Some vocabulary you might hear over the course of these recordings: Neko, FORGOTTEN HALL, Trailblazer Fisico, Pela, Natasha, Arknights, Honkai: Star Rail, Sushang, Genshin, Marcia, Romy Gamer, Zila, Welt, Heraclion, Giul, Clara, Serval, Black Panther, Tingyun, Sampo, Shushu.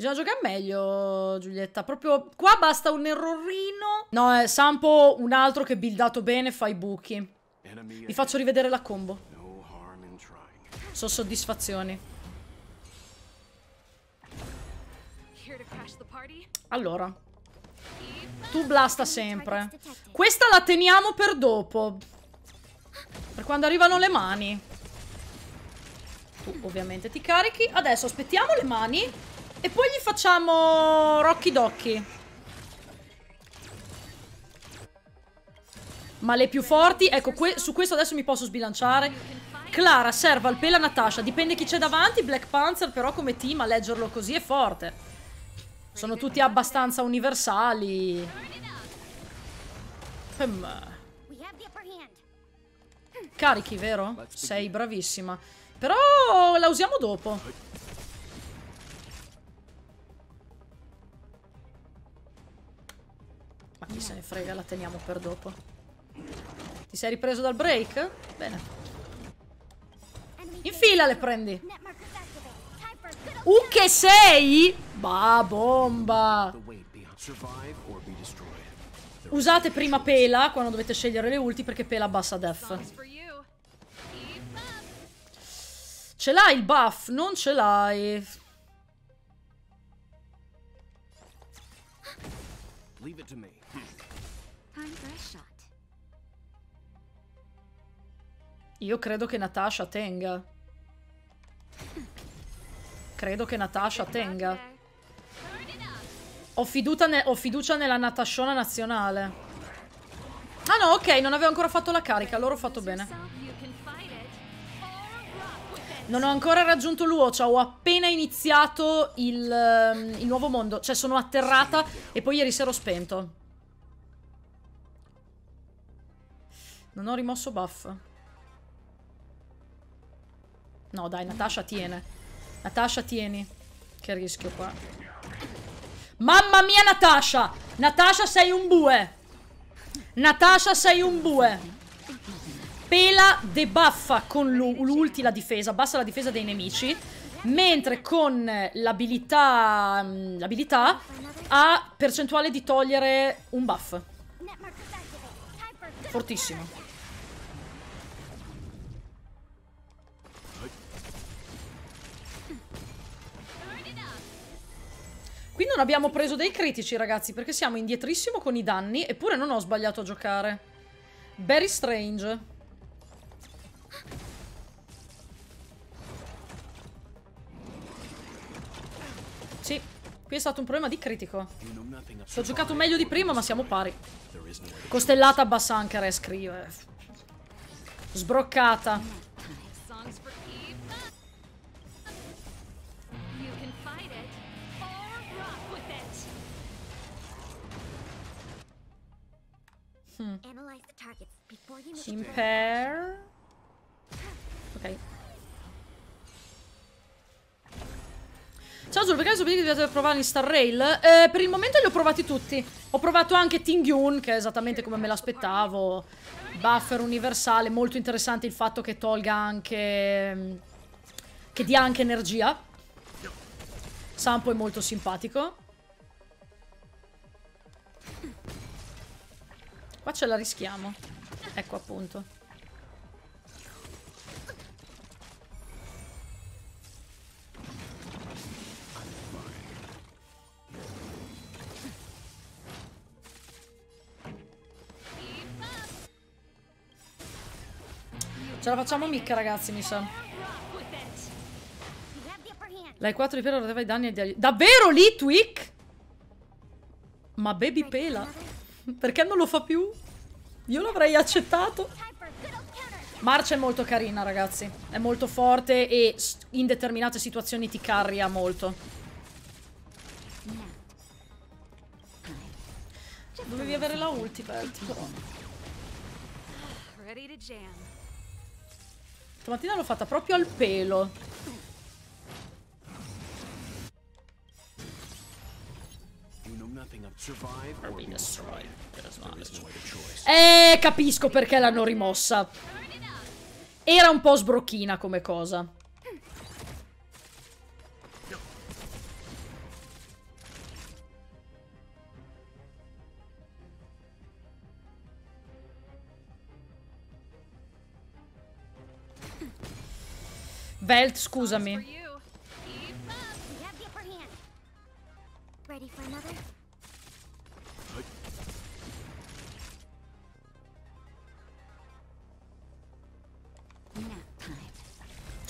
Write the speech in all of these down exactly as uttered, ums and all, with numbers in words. Bisogna giocare meglio, Giulietta. Proprio qua basta un errorino. No, è Sampo, un altro che buildato bene, fa i buchi. Vi faccio rivedere la combo. So soddisfazioni. Allora, tu blasta sempre. Questa la teniamo per dopo, per quando arrivano le mani. Tu ovviamente ti carichi. Adesso aspettiamo le mani e poi gli facciamo Rocky Docky. Ma le più forti, ecco, que su questo adesso mi posso sbilanciare. Clara, Serval, Pela, Natasha. Dipende chi c'è davanti. Black Panther però come team a leggerlo così è forte. Sono tutti abbastanza universali. Ehm. Carichi, vero? Sei bravissima. Però la usiamo dopo. Ma chi se ne frega, la teniamo per dopo. Ti sei ripreso dal break? Bene. In fila le prendi. Uh, che sei? Bah, bomba. Usate prima Pela quando dovete scegliere le ulti, perché Pela abbassa def. Ce l'hai il buff? Non ce l'hai. Io credo che Natasha tenga. Credo che Natasha tenga. Ho, ne ho fiducia nella Natashona nazionale. Ah no, ok, non avevo ancora fatto la carica, allora ho fatto bene. Non ho ancora raggiunto l'uocha, ho appena iniziato il, il nuovo mondo. Cioè sono atterrata e poi ieri sera ho spento. Non ho rimosso buff. No dai, Natasha tiene. Natasha, tieni. Che rischio qua. Mamma mia, Natasha! Natasha, sei un bue! Natasha, sei un bue! Pela debuffa con l'ulti la difesa, abbassa la difesa dei nemici, mentre con l'abilità l'abilità ha percentuale di togliere un buff. Fortissimo. Qui non abbiamo preso dei critici, ragazzi, perché siamo indietrissimo con i danni, eppure non ho sbagliato a giocare. Very strange. Sì, qui è stato un problema di critico. Ho giocato meglio di prima, ma siamo pari. Costellata abbassa anche re, scrive. Sbroccata. Hmm. Impair. Ok. Ciao Zul, per caso vi dovete provare in Star Rail? Eh, per il momento li ho provati tutti. Ho provato anche Tingyun, che è esattamente come me l'aspettavo. Buffer universale, molto interessante il fatto che tolga anche... che dia anche energia. Sampo è molto simpatico. Qua ce la rischiamo. Ecco appunto. Ce la facciamo mica, ragazzi, mi sa. Lei quattro di Pela aveva i danni e di... Davvero Litwick? Ma baby Pela... Perché non lo fa più? Io l'avrei accettato. Marcia è molto carina, ragazzi. È molto forte e in determinate situazioni ti carria molto. Dovevi avere la ulti, Welt, però. Stamattina l'ho fatta proprio al pelo. Eh, capisco perché l'hanno rimossa. Era un po' sbrocchina come cosa. Welt, scusami. Ce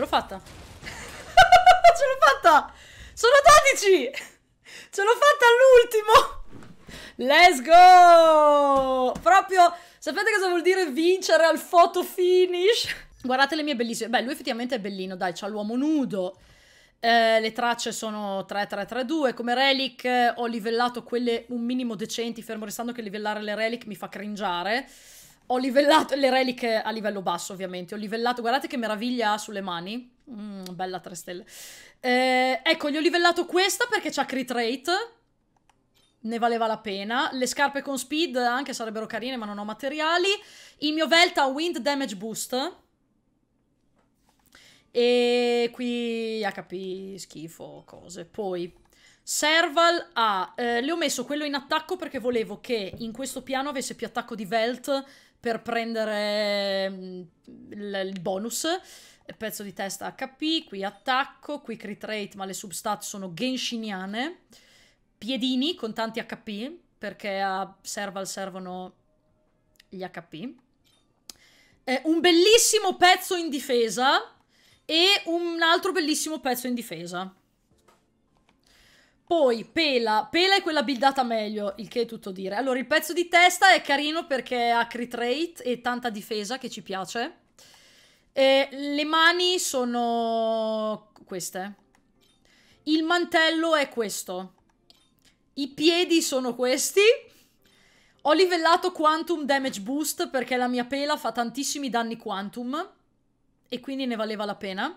l'ho fatta. Ce l'ho fatta. Sono dodici. Ce l'ho fatta all'ultimo. Let's go. Proprio, sapete cosa vuol dire vincere al photo finish? Guardate le mie bellissime. Beh, lui effettivamente è bellino, dai, c'ha l'uomo nudo. Eh, le tracce sono tre tre tre due. Come relic ho livellato quelle un minimo decenti, fermo restando che livellare le relic mi fa cringiare. Ho livellato le relic a livello basso, ovviamente. Ho livellato, guardate che meraviglia ha sulle mani. Mm, bella tre stelle. Eh, ecco, gli ho livellato questa perché c'ha crit rate. Ne valeva la pena. Le scarpe con speed anche sarebbero carine, ma non ho materiali. Il mio Welt ha wind damage boost. E qui acca pi, schifo, cose. Poi, Serval ha... Eh, le ho messo quello in attacco perché volevo che in questo piano avesse più attacco di Welt per prendere il bonus. Pezzo di testa acca pi, qui attacco, qui crit rate, ma le substat sono genshiniane. Piedini con tanti acca pi, perché a Serval servono gli acca pi. Eh, un bellissimo pezzo in difesa... E un altro bellissimo pezzo in difesa. Poi Pela. Pela è quella buildata meglio, il che è tutto dire. Allora, il pezzo di testa è carino perché ha crit rate e tanta difesa, che ci piace. E le mani sono queste. Il mantello è questo. I piedi sono questi. Ho livellato Quantum Damage Boost perché la mia Pela fa tantissimi danni Quantum. E quindi ne valeva la pena.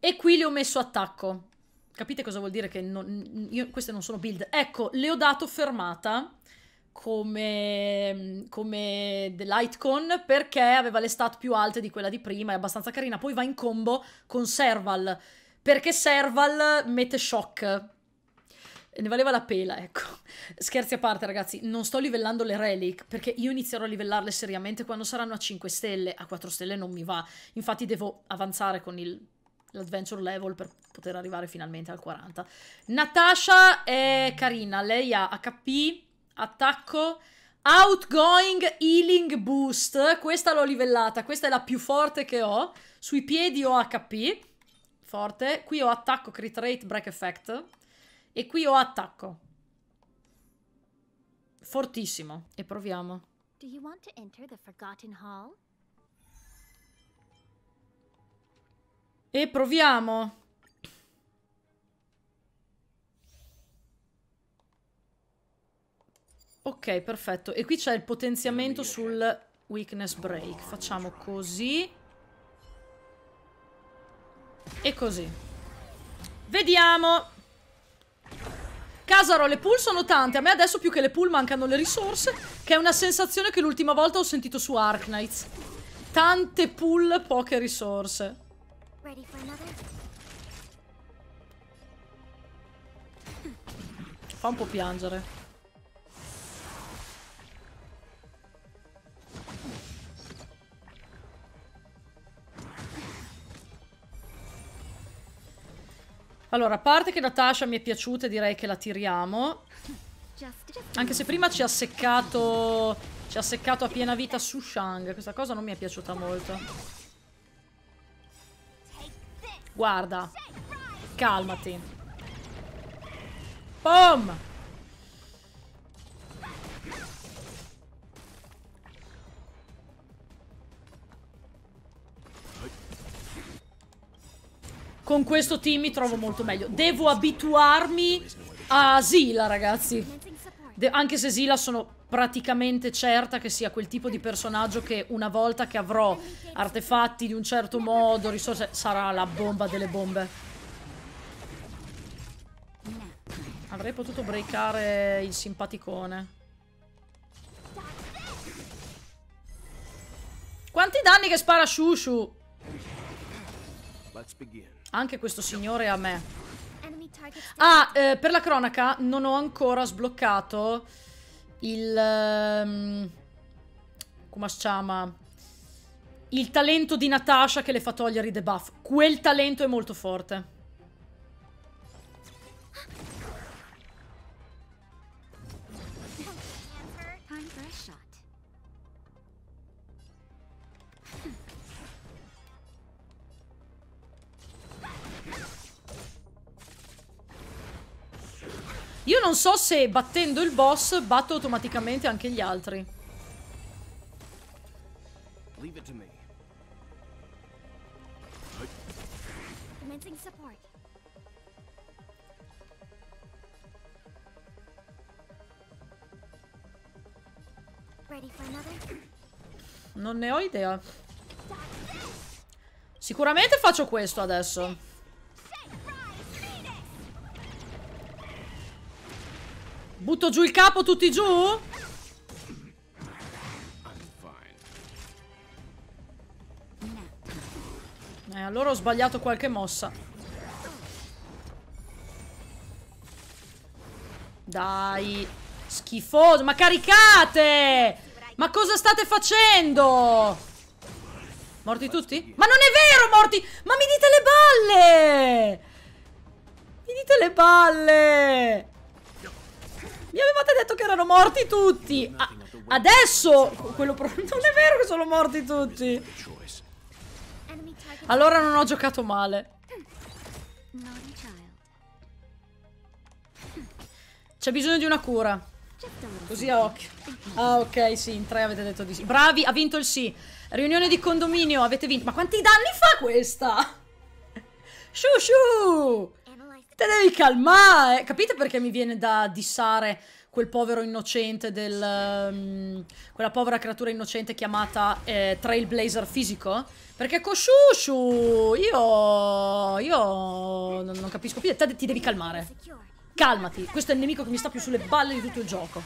E qui le ho messo attacco. Capite cosa vuol dire che non, io, queste non sono build. Ecco, le ho dato fermata come, come The Lightcon, perché aveva le stat più alte di quella di prima. È abbastanza carina. Poi va in combo con Serval, perché Serval mette shock. Ne valeva la pena, ecco. Scherzi a parte, ragazzi, non sto livellando le relic, perché io inizierò a livellarle seriamente quando saranno a cinque stelle, a quattro stelle non mi va. Infatti devo avanzare con l'adventure level per poter arrivare finalmente al quaranta. Natasha è carina, lei ha acca pi, attacco, outgoing healing boost, questa l'ho livellata, questa è la più forte che ho. Sui piedi ho acca pi, forte, qui ho attacco, crit rate, break effect. E qui ho attacco. Fortissimo. E proviamo. Do you want to enter the forgotten hall? E proviamo. Ok, perfetto. E qui c'è il potenziamento sul weakness break. Facciamo così. E così. Vediamo. Casaro, le pool sono tante. A me adesso più che le pool mancano le risorse, che è una sensazione che l'ultima volta ho sentito su Arknights. Tante pool, poche risorse. Fa un po' piangere. Allora, a parte che Natasha mi è piaciuta, direi che la tiriamo. Anche se prima ci ha seccato, ci ha seccato a piena vita Sushang. Questa cosa non mi è piaciuta molto. Guarda. Calmati. Boom! Con questo team mi trovo molto meglio. Devo abituarmi a Zila, ragazzi. De- anche se Zila sono praticamente certa che sia quel tipo di personaggio che una volta che avrò artefatti di un certo modo, risorse, sarà la bomba delle bombe. Avrei potuto breakare il simpaticone. Quanti danni che spara Shushu! Anche questo signore a me. Ah, eh, per la cronaca non ho ancora sbloccato il... Um, come si chiama? il talento di Natasha che le fa togliere i debuff. Quel talento è molto forte. Io non so se battendo il boss batto automaticamente anche gli altri. Non ne ho idea. Sicuramente faccio questo adesso. Butto giù il capo, tutti giù? Eh, allora ho sbagliato qualche mossa. Dai, schifoso. Ma caricate! Ma cosa state facendo? Morti tutti? Ma non è vero, morti! Ma mi dite le balle! Mi dite le balle! Mi avevate detto che erano morti tutti! A adesso! Quello non è vero che sono morti tutti! Allora non ho giocato male. C'è bisogno di una cura. Così a occhio. Ah, ok, sì, in tre avete detto di sì. Bravi, ha vinto il sì. Riunione di condominio, avete vinto. Ma quanti danni fa questa? Shu shu! Te devi calmare! Capite perché mi viene da dissare quel povero innocente del... Um, quella povera creatura innocente chiamata eh, Trailblazer Fisico? Perché con Shushu io... Io... Non, non capisco più. Te ti devi calmare. Calmati. Questo è il nemico che mi sta più sulle balle di tutto il gioco.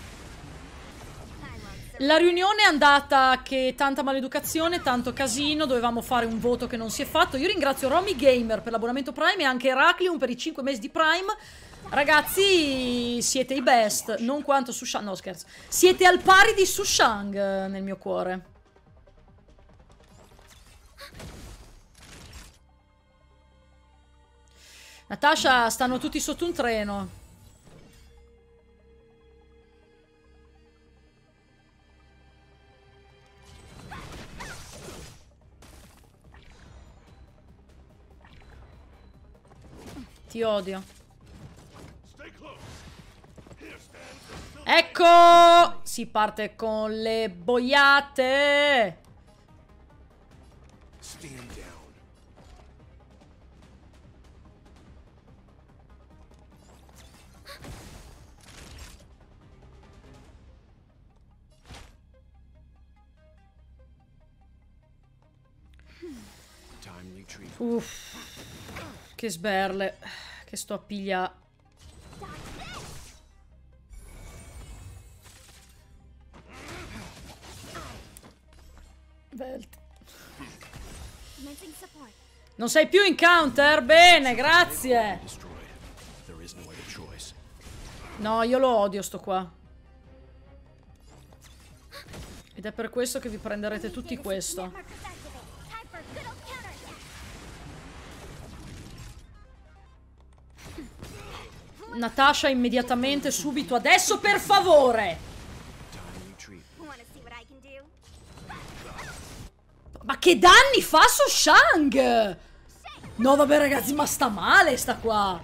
La riunione è andata che tanta maleducazione, tanto casino, dovevamo fare un voto che non si è fatto. Io ringrazio Romy Gamer per l'abbonamento Prime e anche Heraclion per i cinque mesi di Prime. Ragazzi, siete i best, non quanto Sushang, no scherzo. Siete al pari di Sushang nel mio cuore. Natasha, stanno tutti sotto un treno. Ti odio. Ecco! Si parte con le boiate. Uff. Che sberle, che sto a pigliare. Welt. Non sei più in counter? Bene, grazie. No, io lo odio sto qua. Ed è per questo che vi prenderete tutti questo. Natasha immediatamente, subito, adesso, per favore! Ma che danni fa Sushang? No vabbè ragazzi, ma sta male sta qua!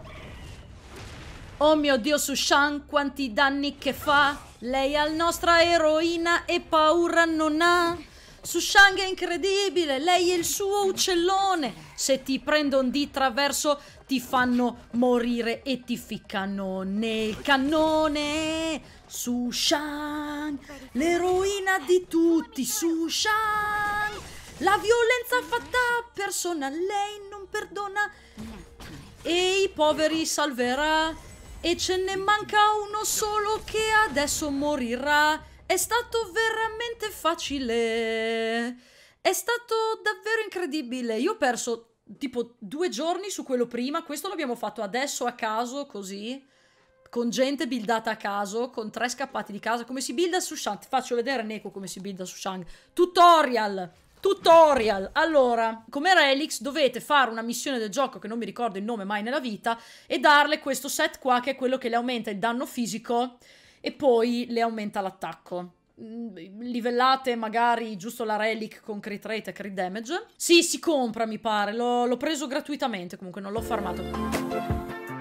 Oh mio Dio, Sushang, quanti danni che fa! Lei è la nostra eroina e paura non ha! Sushang è incredibile, lei è il suo uccellone! Se ti prendono di traverso... ti fanno morire e ti ficcano nel cannone. Sushang, l'eroina di tutti. Sushang, la violenza fatta a persona, lei non perdona e i poveri salverà. E ce ne manca uno solo che adesso morirà. È stato veramente facile, è stato davvero incredibile. Io ho perso tipo due giorni su quello prima. Questo l'abbiamo fatto adesso a caso, così, con gente buildata a caso, con tre scappati di casa. Come si builda Sushang? Ti faccio vedere, Neko, come si builda Sushang. Tutorial. Tutorial. Allora, come Relix dovete fare una missione del gioco che non mi ricordo il nome mai nella vita e darle questo set qua che è quello che le aumenta il danno fisico e poi le aumenta l'attacco. Livellate magari giusto la relic con crit rate e crit damage. Sì, si compra mi pare, l'ho preso gratuitamente, comunque non l'ho farmato.